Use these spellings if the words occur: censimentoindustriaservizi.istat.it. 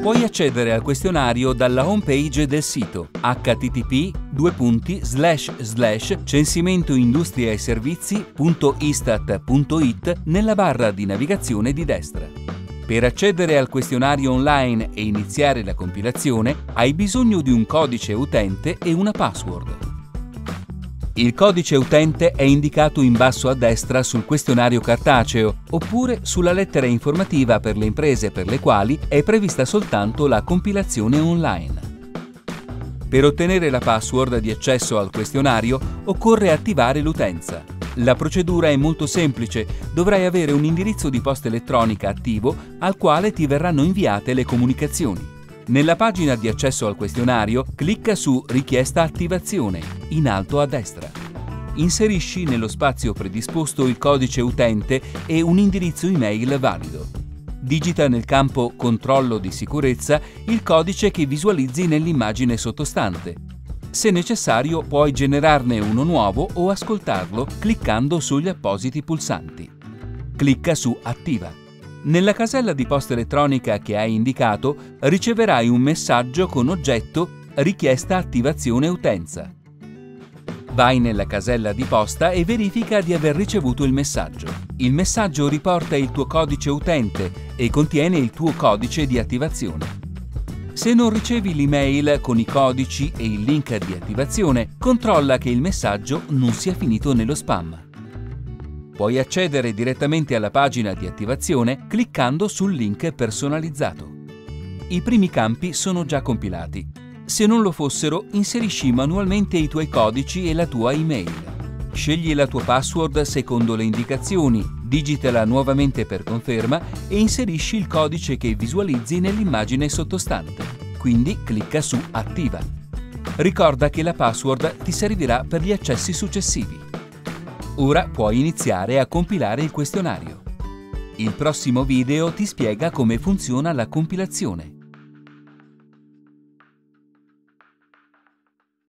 Puoi accedere al questionario dalla home page del sito http://censimentoindustriaservizi.istat.it nella barra di navigazione di destra. Per accedere al questionario online e iniziare la compilazione, hai bisogno di un codice utente e una password. Il codice utente è indicato in basso a destra sul questionario cartaceo oppure sulla lettera informativa per le imprese per le quali è prevista soltanto la compilazione online. Per ottenere la password di accesso al questionario occorre attivare l'utenza. La procedura è molto semplice, dovrai avere un indirizzo di posta elettronica attivo al quale ti verranno inviate le comunicazioni. Nella pagina di accesso al questionario, clicca su Richiesta attivazione, in alto a destra. Inserisci nello spazio predisposto il codice utente e un indirizzo email valido. Digita nel campo Controllo di sicurezza il codice che visualizzi nell'immagine sottostante. Se necessario, puoi generarne uno nuovo o ascoltarlo cliccando sugli appositi pulsanti. Clicca su Attiva. Nella casella di posta elettronica che hai indicato riceverai un messaggio con oggetto Richiesta attivazione utenza. Vai nella casella di posta e verifica di aver ricevuto il messaggio. Il messaggio riporta il tuo codice utente e contiene il tuo codice di attivazione. Se non ricevi l'email con i codici e il link di attivazione, controlla che il messaggio non sia finito nello spam. Puoi accedere direttamente alla pagina di attivazione cliccando sul link personalizzato. I primi campi sono già compilati. Se non lo fossero, inserisci manualmente i tuoi codici e la tua email. Scegli la tua password secondo le indicazioni, digitala nuovamente per conferma e inserisci il codice che visualizzi nell'immagine sottostante. Quindi clicca su Attiva. Ricorda che la password ti servirà per gli accessi successivi. Ora puoi iniziare a compilare il questionario. Il prossimo video ti spiega come funziona la compilazione.